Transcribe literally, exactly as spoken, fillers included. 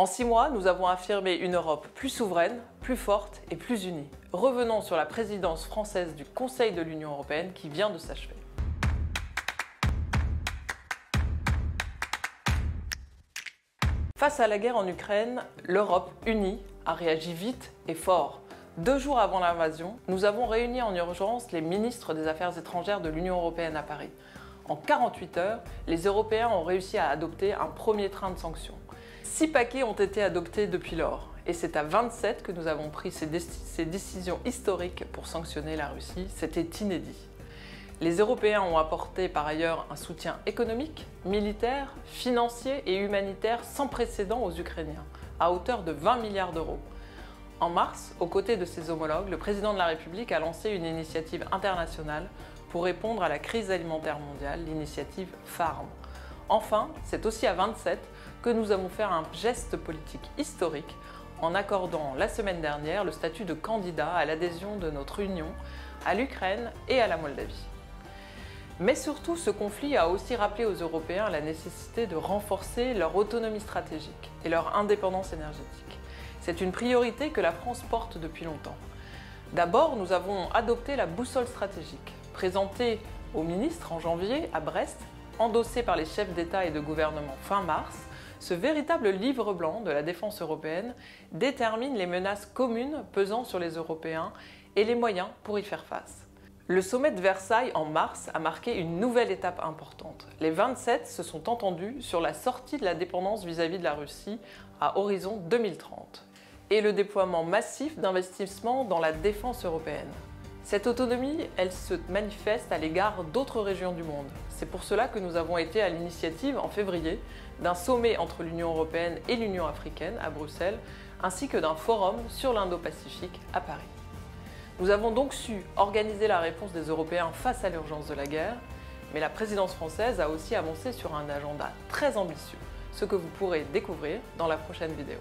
En six mois, nous avons affirmé une Europe plus souveraine, plus forte et plus unie. Revenons sur la présidence française du Conseil de l'Union européenne qui vient de s'achever. Face à la guerre en Ukraine, l'Europe unie a réagi vite et fort. Deux jours avant l'invasion, nous avons réuni en urgence les ministres des Affaires étrangères de l'Union européenne à Paris. En quarante-huit heures, les Européens ont réussi à adopter un premier train de sanctions. Six paquets ont été adoptés depuis lors, et c'est à vingt-sept que nous avons pris ces, dé ces décisions historiques pour sanctionner la Russie. C'était inédit. Les Européens ont apporté par ailleurs un soutien économique, militaire, financier et humanitaire sans précédent aux Ukrainiens, à hauteur de vingt milliards d'euros. En mars, aux côtés de ses homologues, le président de la République a lancé une initiative internationale pour répondre à la crise alimentaire mondiale, l'initiative FARM. Enfin, c'est aussi à vingt-sept que nous avons fait un geste politique historique en accordant la semaine dernière le statut de candidat à l'adhésion de notre Union à l'Ukraine et à la Moldavie. Mais surtout, ce conflit a aussi rappelé aux Européens la nécessité de renforcer leur autonomie stratégique et leur indépendance énergétique. C'est une priorité que la France porte depuis longtemps. D'abord, nous avons adopté la boussole stratégique, présentée aux ministres en janvier à Brest, endossée par les chefs d'État et de gouvernement fin mars. Ce véritable livre blanc de la défense européenne détermine les menaces communes pesant sur les Européens et les moyens pour y faire face. Le sommet de Versailles en mars a marqué une nouvelle étape importante. Les vingt-sept se sont entendus sur la sortie de la dépendance vis-à-vis de la Russie à horizon deux mille trente et le déploiement massif d'investissements dans la défense européenne. Cette autonomie, elle se manifeste à l'égard d'autres régions du monde. C'est pour cela que nous avons été à l'initiative, en février, d'un sommet entre l'Union européenne et l'Union africaine à Bruxelles, ainsi que d'un forum sur l'Indo-Pacifique à Paris. Nous avons donc su organiser la réponse des Européens face à l'urgence de la guerre, mais la présidence française a aussi avancé sur un agenda très ambitieux, ce que vous pourrez découvrir dans la prochaine vidéo.